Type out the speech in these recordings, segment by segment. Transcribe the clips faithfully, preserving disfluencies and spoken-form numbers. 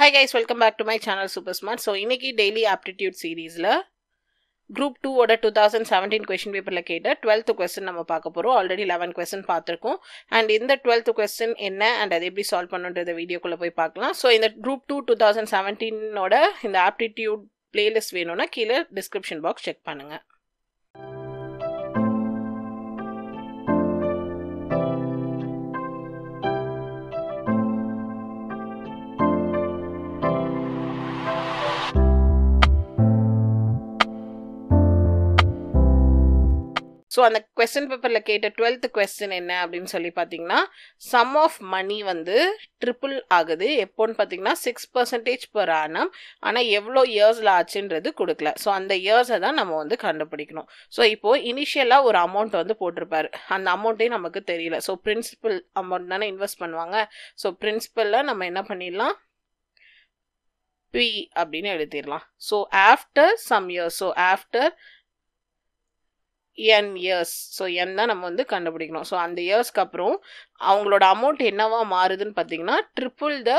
High guys, welcome back to my channel super smart. So இன்றைக்கி daily aptitude சீரீஸில் group டூவோட two thousand seventeen question பேப்பரில் கேட்ட twelfth question நம்ம பார்க்க போகிறோம். ஆல்ரெடி லெவன் கொஸ்டின் பார்த்துருக்கோம். அண்ட் இந்த டுவெல்த்து கொஸ்டின் என்ன அண்ட் அது எப்படி சால்வ் பண்ணுன்றத வீடியோக்குள்ளே போய் பார்க்கலாம். ஸோ இந்த குரூப் டூ டூ தௌசண்ட் செவன்டீனோட இந்த ஆப்டிடியூட் பிளேலிஸ்ட் வேணும்னா கீழே டிஸ்கிரிப்ஷன் பாக்ஸ் செக் பண்ணுங்கள். ஸோ அந்த கொஸ்டின் பேப்பரில் கேட்ட டுவெல்த்து கொஸ்டின் என்ன அப்படின்னு சொல்லி பார்த்தீங்கன்னா, சம் ஆஃப் மணி வந்து ட்ரிபிள் ஆகுது எப்போன்னு பார்த்தீங்கன்னா சிக்ஸ் பர்சன்டேஜ் பெர் ஆனம். ஆனால் எவ்வளோ இயர்ஸில் ஆச்சுன்றது கொடுக்கல. ஸோ அந்த இயர்ஸை தான் நம்ம வந்து கண்டுபிடிக்கணும். ஸோ இப்போது இனிஷியலாக ஒரு அமௌண்ட் வந்து போட்டிருப்பாரு, அந்த அமௌண்ட்டையும் நமக்கு தெரியல. ஸோ பிரின்சிபல் அமௌண்ட் தானே இன்வெஸ்ட் பண்ணுவாங்க. ஸோ பிரின்சிபலில் நம்ம என்ன பண்ணிடலாம், பி அப்படின்னு எழுதிடலாம். So after some years, so after N years, so N தான் நம்ம வந்து கண்டுபிடிக்கணும். ஸோ அந்த இயர்ஸ்க்கு அப்புறம் அவங்களோட அமௌண்ட் என்னவா மாறுதுன்னு பார்த்தீங்கன்னா ட்ரிபிள் த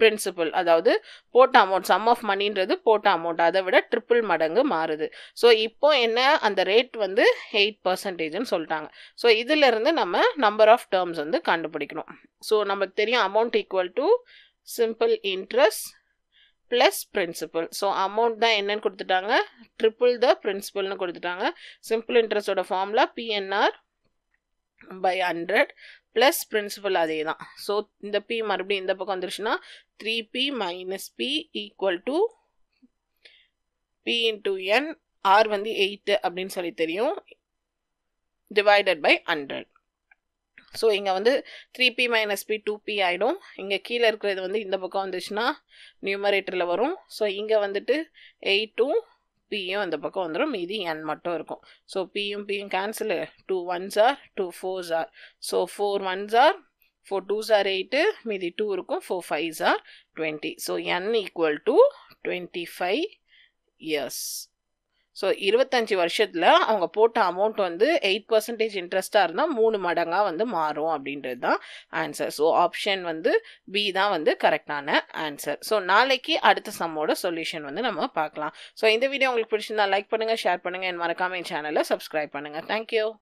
பிரின்சிபல், அதாவது போட்ட அமௌண்ட். சம் ஆஃப் மணின்றது போட்ட அமௌண்ட், அதை விட ட்ரிபிள் மடங்கு மாறுது. ஸோ இப்போ என்ன, அந்த ரேட் வந்து எயிட் பர்சன்டேஜ்னு சொல்லிட்டாங்க. ஸோ இதிலிருந்து நம்ம நம்பர் ஆஃப் டேர்ம்ஸ் வந்து கண்டுபிடிக்கணும். ஸோ நமக்கு தெரியும் amount equal to simple interest plus principal. So amount தான் என்னன்னு கொடுத்துட்டாங்க, ட்ரிபிள் த பிரின்சிபல்னு கொடுத்துட்டாங்க. சிம்பிள் இன்ட்ரெஸ்டோட formula PNR by hundred plus principal அதே தான். ஸோ இந்த பி மறுபடியும் இந்த பக்கம் வந்துருச்சுன்னா three P minus P equal to P into N, R வந்து எயிட்டு அப்படின்னு சொல்லி தெரியும், டிவைடட் பை ஹண்ட்ரட். ஸோ இங்கே வந்து three P minus P two P ஆகிடும். இங்கே கீழே இருக்கிறது வந்து இந்த பக்கம் வந்துச்சுன்னா நியூமரேட்டரில் வரும். ஸோ இங்கே வந்துட்டு எயிட்டும் பியும் இந்த பக்கம் வந்துடும், மீதி என் மட்டும் இருக்கும். ஸோ பியும் பியும் cancel, two ones are two fours are. So four ones are four, twos are eight, மீதி டூ இருக்கும், four fives are twenty. So N equal to twenty five years. ஸோ இருபத்தஞ்சி வருஷத்தில் அவங்க போட்ட அமௌண்ட் வந்து எயிட் பர்சன்டேஜ் இன்ட்ரெஸ்ட்டாக இருந்தால் மூணு மடங்காக வந்து மாறும் அப்படின்றது தான் ஆன்சர். ஸோ ஆப்ஷன் வந்து பி தான் வந்து கரெக்டான ஆன்சர். ஸோ நாளைக்கு அடுத்த சம்மோட சொல்யூஷன் வந்து நம்ம பார்க்கலாம். ஸோ இந்த வீடியோ உங்களுக்கு பிடிச்சிருந்தா லைக் பண்ணுங்கள், ஷேர் பண்ணுங்கள், என் மறக்காம சேனலை சப்ஸ்கிரைப் பண்ணுங்கள். தேங்க்யூ.